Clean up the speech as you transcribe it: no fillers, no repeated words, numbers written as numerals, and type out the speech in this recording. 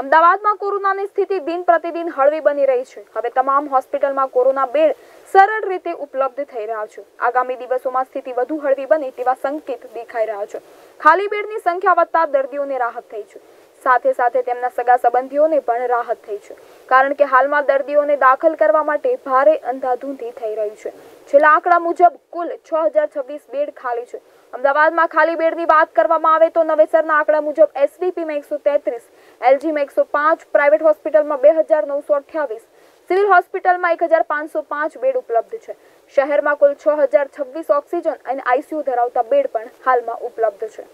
અમદાવાદમાં કોરોનાની સ્થિતિ દિન પ્રતિદિન હળવી બની રહી છે। હવે તમામ હોસ્પિટલમાં કોરોના બેડ સરળ રીતે ઉપલબ્ધ થઈ રહ્યા છે। આગામી દિવસોમાં સ્થિતિ વધુ હળવી બને તેવા સંકેત દેખાઈ રહ્યા છે। ખાલી બેડની સંખ્યા વધતા દર્દીઓને રાહત થઈ છે, સાથે સાથે તેમના સગા સંબંધીઓને પણ રાહત થઈ છે, કારણ કે હાલમાં દર્દીઓને દાખલ કરવા માટે ભારે અંધાધૂંધી થઈ રહી છે। છેલ્લા આંકડા મુજબ કુલ 6026 બેડ ખાલી છે। अमदावाद में खाली बेड की बात करवामां आवे तो नवेसरना आंकड़ा मुजब एसडीपी में 133, एलजी में 105, प्राइवेट हॉस्पिटल में 2928, सिविल हॉस्पिटल में 1505 बेड उपलब्ध है। शहर में कुल 6026 ऑक्सिजन और आईसीयू धरावता बेड हाल में उपलब्ध है।